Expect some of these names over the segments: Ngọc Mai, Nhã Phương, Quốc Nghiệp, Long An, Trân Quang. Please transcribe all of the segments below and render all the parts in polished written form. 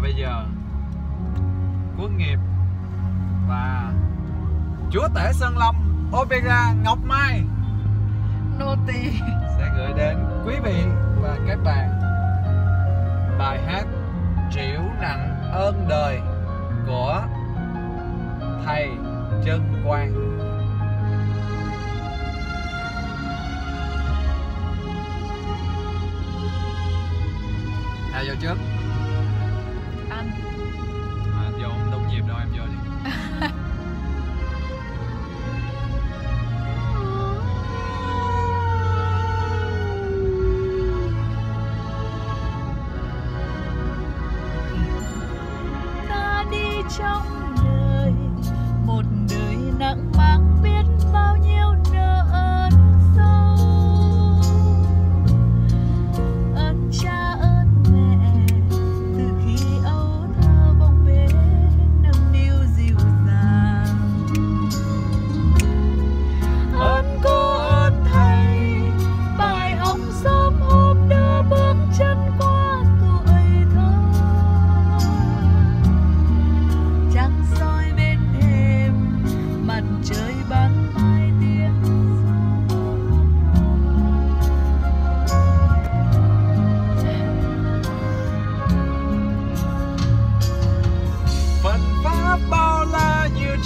Và bây giờ Quốc Nghiệp và chúa tể Sơn Lâm opera Ngọc Mai Noti sẽ gửi đến quý vị và các bạn bài hát Trĩu Nặng Ơn Đời của thầy Trân Quang. Ai vô trước? Anh. Anh vô không đúng nhịp đâu, em vô đi. Ta đi trong đời, một đời nặng mang biết bao nhiêu nợ ơn sâu. Ơn cha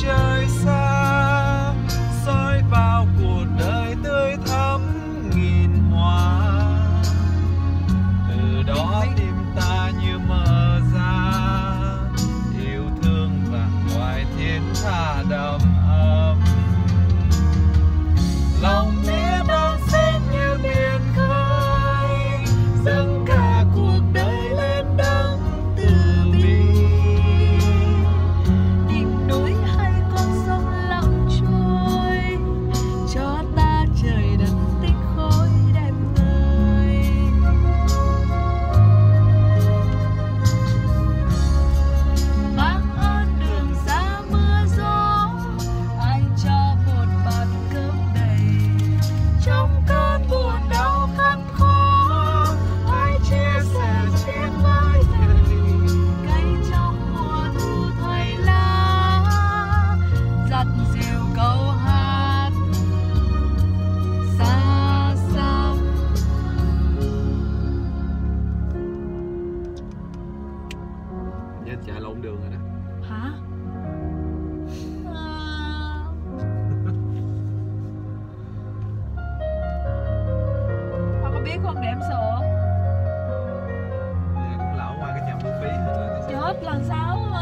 trời xa soi vào cuộc đời tươi thắm nghìn hoa, từ đó tim ta như mở ra yêu thương và ngoài thiên tha đầm ấm, lòng ta đang xen như biển khơi dâng cả cuộc đời lên đấng từ bi. Chạy lộn đường rồi đó. Hả? Mà có biết không để em sợ? Để cũng lão ngoài cái nhà bút phí. Chết làm sao?